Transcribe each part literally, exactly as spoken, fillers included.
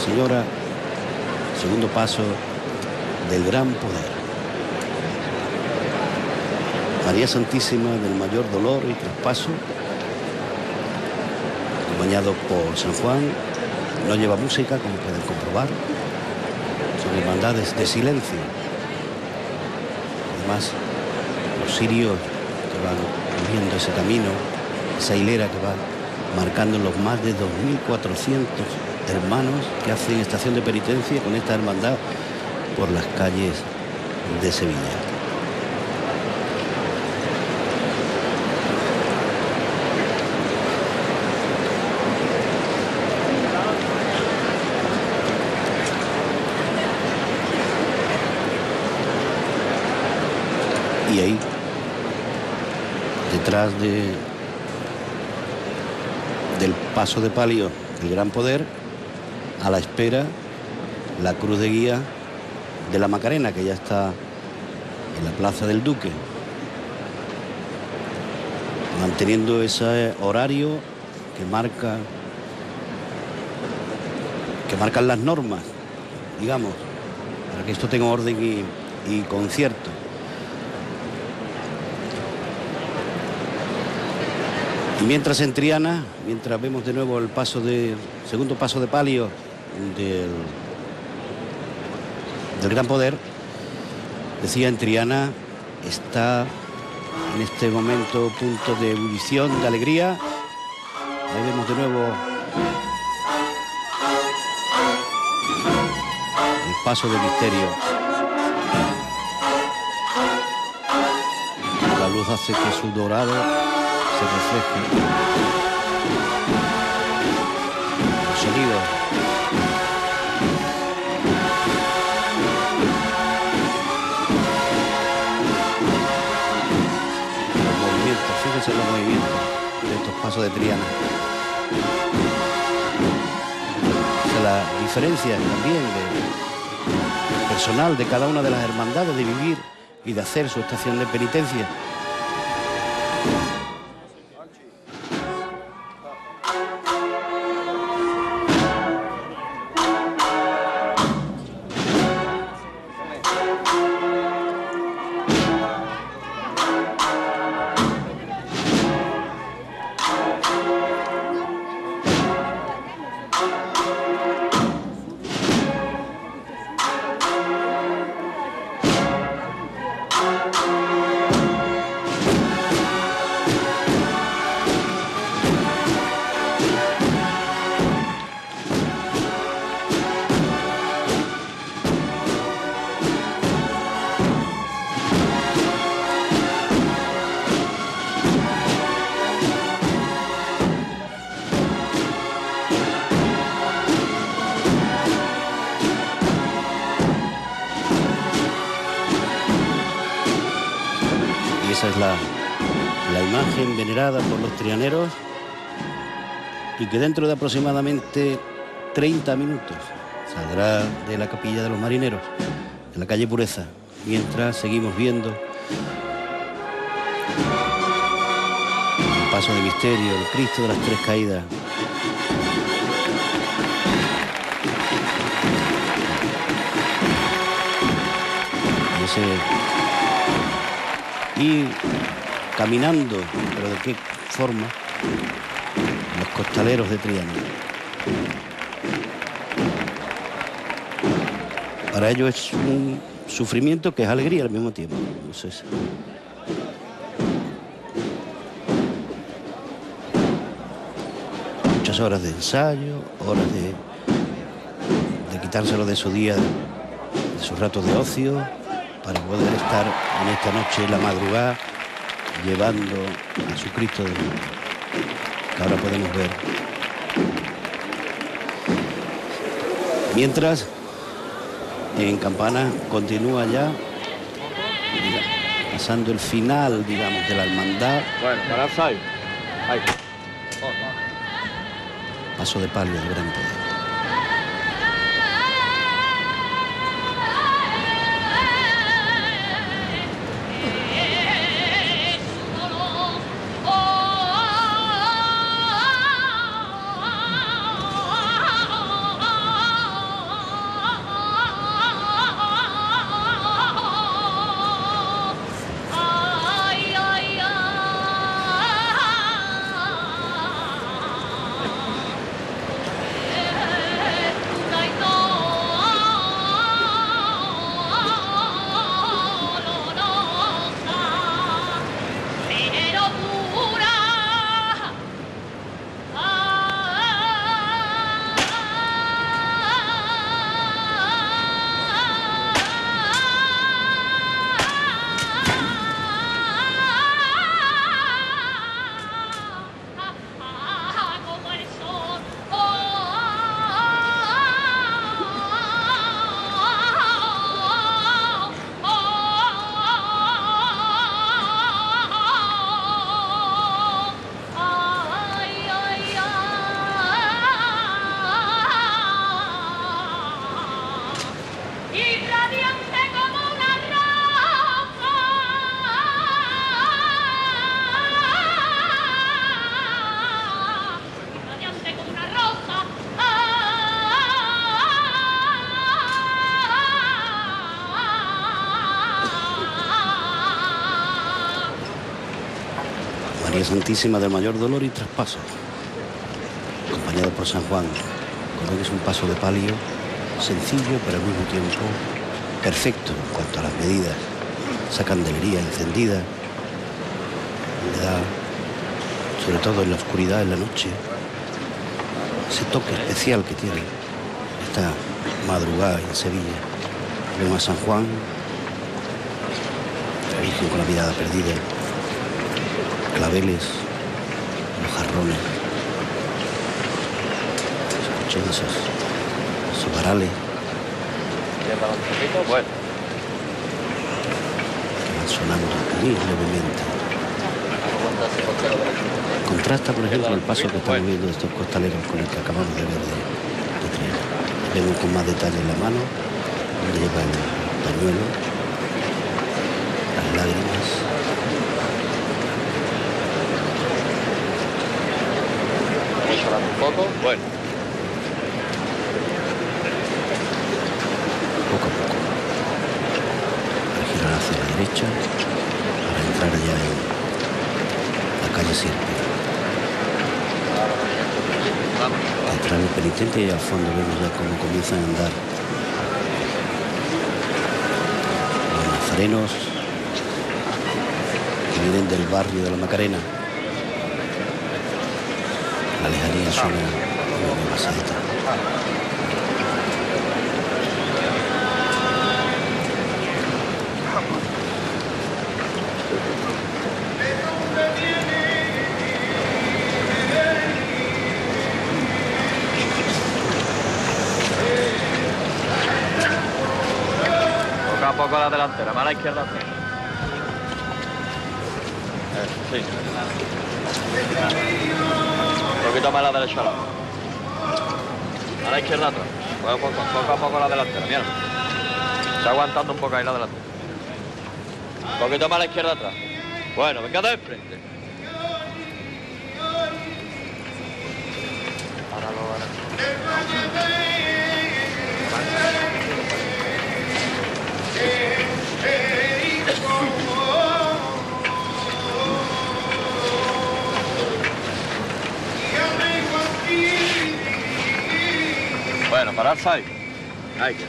Señora, segundo paso del gran poder. María Santísima del Mayor Dolor y Traspaso, acompañado por San Juan, no lleva música, como pueden comprobar. Son hermandades de silencio. Además, los sirios que van cubriendo ese camino, esa hilera que va marcando los más de dos mil cuatrocientos hermanos que hacen estación de penitencia con esta hermandad por las calles de Sevilla. Y ahí, detrás de, del paso de palio, el gran poder, a la espera, la cruz de guía de la Macarena, que ya está en la Plaza del Duque, manteniendo ese horario que marca, que marcan las normas, digamos, para que esto tenga orden y, y concierto. Y mientras en Triana, mientras vemos de nuevo el paso de, segundo paso de palio del, del gran poder, decía, en Triana está en este momento punto de ebullición, de alegría. Ahí vemos de nuevo el paso de misterio. La luz hace que su dorado se refleja. El sonido. Los movimientos, fíjense los movimientos de estos pasos de Triana. O sea, la diferencia también de personal de cada una de las hermandades de vivir y de hacer su estación de penitencia. Esa es la, la imagen venerada por los trianeros y que dentro de aproximadamente treinta minutos saldrá de la capilla de los marineros, en la calle Pureza, mientras seguimos viendo el paso de misterio, el Cristo de las Tres Caídas. Y ese... Y caminando, pero de qué forma, los costaleros de Triana. Para ellos es un sufrimiento que es alegría al mismo tiempo. Entonces, muchas horas de ensayo, horas de, de quitárselo de su día, de sus ratos de ocio, para poder estar en esta noche, en la madrugada, llevando a su Cristo del mundo, que ahora podemos ver. Mientras, en Campana continúa ya, pasando el final, digamos, de la hermandad. Bueno, para ahí. Ahí. Paso de palio del gran poder. María Santísima del Mayor Dolor y Traspaso, acompañado por San Juan. Creo que es un paso de palio sencillo, pero al mismo tiempo perfecto en cuanto a las medidas. Esa candelería encendida le da, sobre todo en la oscuridad, en la noche, ese toque especial que tiene esta madrugada en Sevilla. Vemos a San Juan, la Virgen con la mirada perdida, claveles, los jarrones, los cochenzos, los varales. Bueno. Que van sonando aquí levemente. Contrasta, por ejemplo, el paso que estamos viendo de estos costaleros con el que acabamos de ver de Triana. Vemos con más detalle en la mano, donde lleva el pañuelo, las lágrimas. Poco, bueno. Poco a poco. Para girar hacia la derecha, para entrar ya en la calle Sierpe. Detrás del penitente y al fondo vemos ya cómo comienzan a andar los nazarenos que vienen del barrio de la Macarena. La lejanía suena una pasadita. Poco a poco a la delantera, más a la izquierda. Sí. Un poquito más a la derecha, a la izquierda atrás, poco a poco a la delantera, mira, está aguantando un poco ahí la delantera, un poquito más a la izquierda atrás, bueno, venga de frente, ahora lo van a... Bueno, pararse ahí. Ahí queda.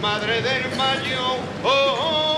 Madre del Mayo.